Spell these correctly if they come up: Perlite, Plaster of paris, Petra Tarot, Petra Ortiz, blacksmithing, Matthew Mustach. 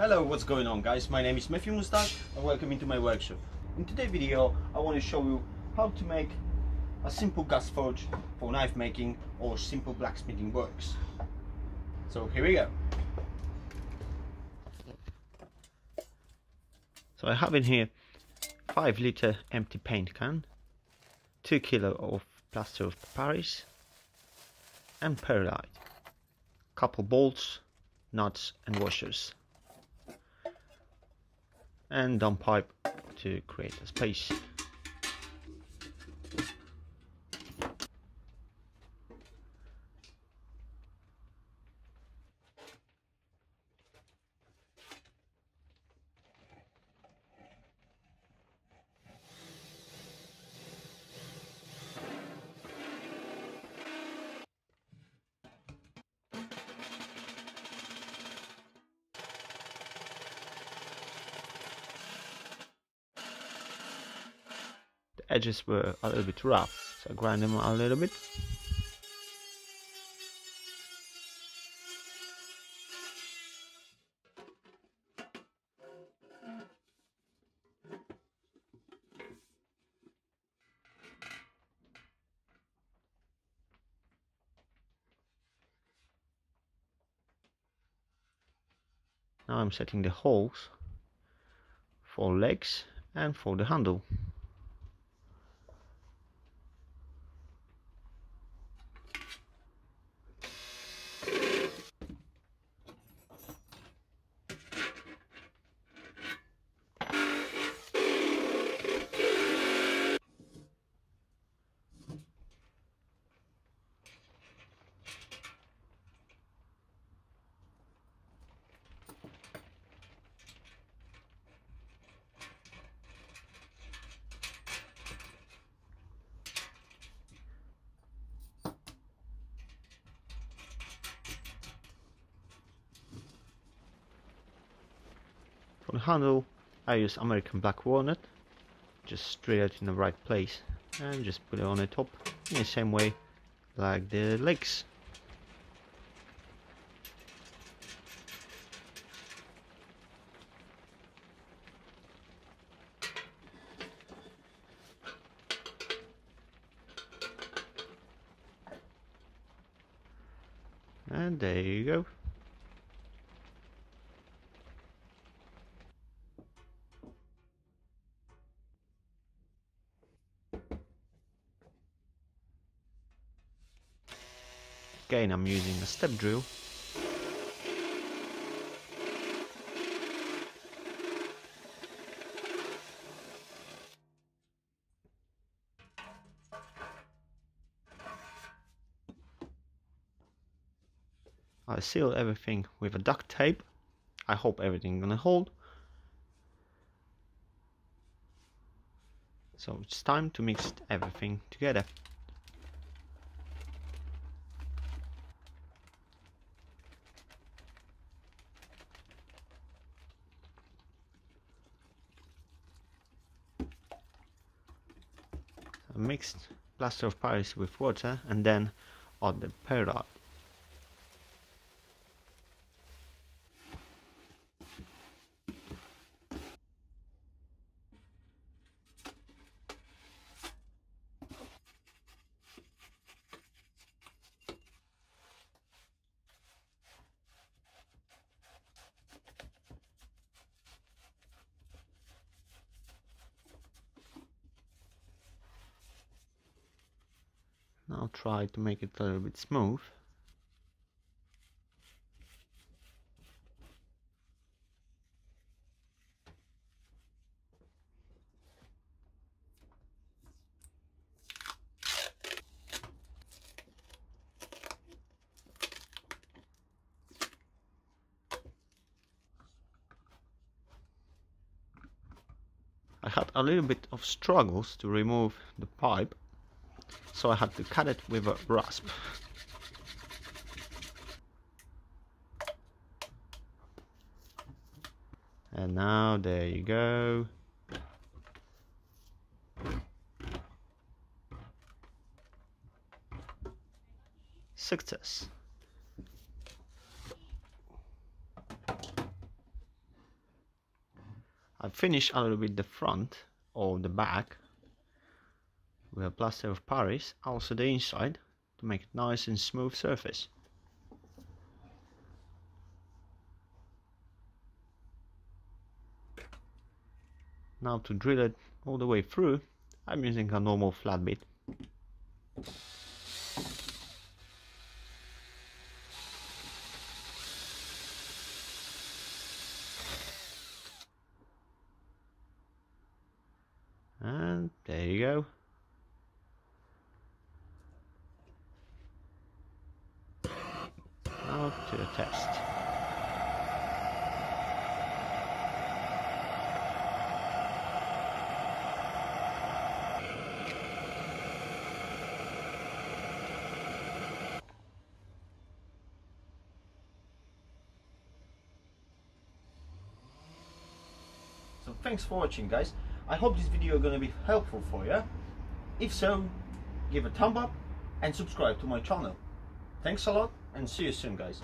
Hello, what's going on guys? My name is Matthew Mustach and welcome into my workshop. In today's video I want to show you how to make a simple gas forge for knife making or simple blacksmithing works. So here we go. So I have in here 5-litre empty paint can, 2 kilo of plaster of paris and perlite, couple bolts, nuts and washers, and dump pipe to create a space. Edges were a little bit rough, so I grind them a little bit. Now I'm setting the holes for legs and for the handle. For the handle, I use American black walnut, just straight out in the right place and just put it on the top in the same way like the legs. And there you go. Again, I'm using a step drill. I seal everything with a duct tape. I hope everything's gonna hold. So it's time to mix everything together. Mixed plaster of paris with water and then add the perlite. Now try to make it a little bit smooth. I had a little bit of struggles to remove the pipe, so I had to cut it with a rasp. And now there you go. Success. I've finished a little bit the front or the back with a plaster of Paris, also the inside, to make it nice and smooth surface. Now to drill it all the way through, I'm using a normal flat bit. And there you go. Now to the test. So thanks for watching, guys. I hope this video is going to be helpful for you. If so, give a thumb up and subscribe to my channel. Thanks a lot and see you soon, guys.